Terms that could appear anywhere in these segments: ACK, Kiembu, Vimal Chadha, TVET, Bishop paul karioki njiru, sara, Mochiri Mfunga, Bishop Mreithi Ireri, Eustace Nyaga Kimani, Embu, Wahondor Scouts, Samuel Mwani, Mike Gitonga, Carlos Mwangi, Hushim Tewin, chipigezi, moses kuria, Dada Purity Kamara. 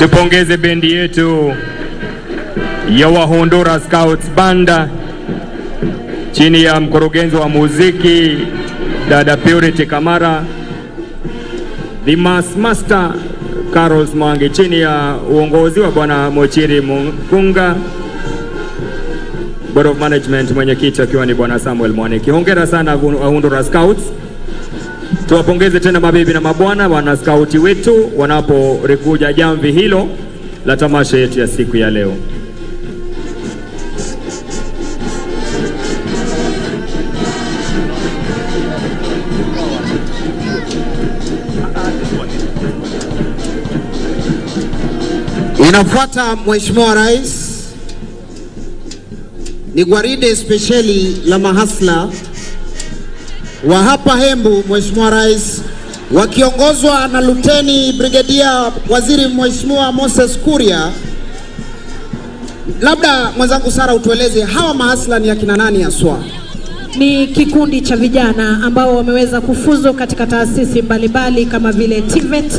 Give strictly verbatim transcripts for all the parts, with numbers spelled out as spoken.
Tupongeze bendi yetu ya Wahondor Scouts banda chini ya mkurugenzi wa muziki Dada Purity Kamara, the mass master Carlos Mwangi chini ya uongozi wa bwana Mochiri Mfunga, Board of Management mwenyekiti akiwa ni bwana Samuel Mwani. Hongera sana Wahondor Scouts. Tuwapongeze tena mabibi na mabwana wana scouti wetu wanaporekuja jamvi hilo la tamasha yetu ya siku ya leo. Inafuata Mheshimiwa Rais ni gwaride speciali la mahasla wa hapa Hembu, Mheshimiwa Rais, wakiongozwa na Luteni Brigedia Waziri Mheshimiwa Moses Kuria. Labda mwenzangu Sara utueleze hawa mahasla ni akina nani haswa? Ni kikundi cha vijana ambao wameweza kufuzu katika taasisi mbalimbali kama vile T V E T,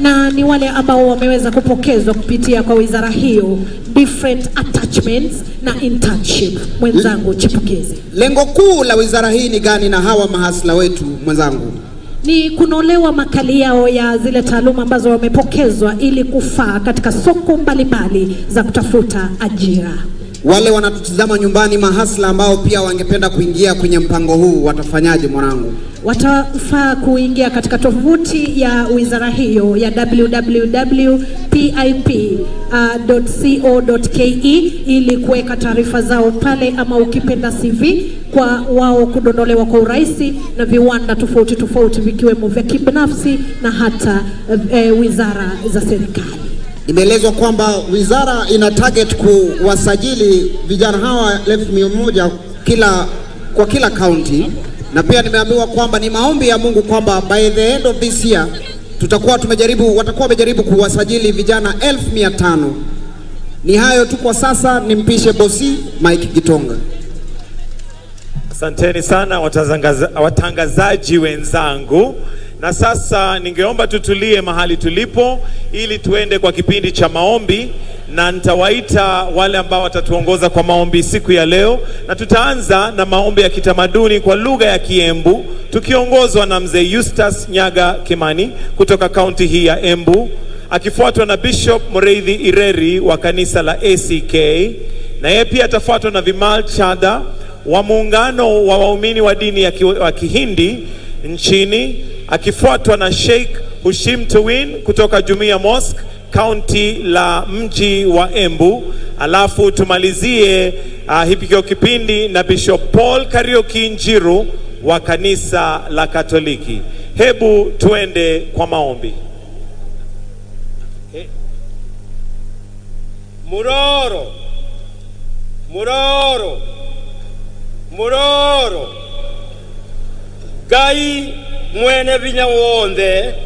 na ni wale ambao wameweza kupokezwa kupitia kwa wizara hiyo different attachments na internship. Mwenzangu Chipigezi, lengo kuu la wizara hii ni gani na hawa mahasla wetu mwenzangu? Ni kunolewa makali yao ya zile taaluma ambazo wamepokezwa ili kufaa katika soko mbalimbali za kutafuta ajira. Wale wanatutazama nyumbani mahasla ambao pia wangependa kuingia kwenye mpango huu watafanyaje mwanangu? Watafaa kuingia katika tovuti ya wizara hiyo ya w w w dot pip dot co dot ke ili kuweka taarifa zao pale, ama ukipenda C V kwa wao kudondolewa kwa urahisi na viwanda tofauti tofauti vikiwemo vya kibinafsi na hata e, wizara za serikali. Imeelezwa kwamba wizara ina target kuwasajili vijana hawa elfu moja kila kwa kila county, na pia nimeambiwa kwamba ni maombi ya Mungu kwamba by the end of this year tutakuwa tumejaribu watakuwa wamejaribu kuwasajili vijana elfu moja mia tano. Ni hayo tu kwa sasa, nimpishe bosi Mike Gitonga. Asanteni sana watangazaji wenzangu. Na sasa ningeomba tutulie mahali tulipo ili tuende kwa kipindi cha maombi, na nitawaita wale ambao watatuongoza kwa maombi siku ya leo, na tutaanza na maombi ya kitamaduni kwa lugha ya Kiembu tukiongozwa na mzee Eustace Nyaga Kimani kutoka kaunti hii ya Embu, akifuatwa na Bishop Mreithi Ireri wa kanisa la A C K, na yeye pia atafuatwa na Vimal Chadha wa muungano wa waumini wa dini ya ki, wa Kihindi nchini, akifuatwa na Sheikh Hushim Tewin kutoka Jumuiya Mosque county la mji wa Embu, alafu tumalizie uh, hipikio kipindi na Bishop Paul Karioki Njiru wa kanisa la Katoliki. Hebu tuende kwa maombi. Okay. Muroro Muroro Muroro Gai mwene vinya wonde.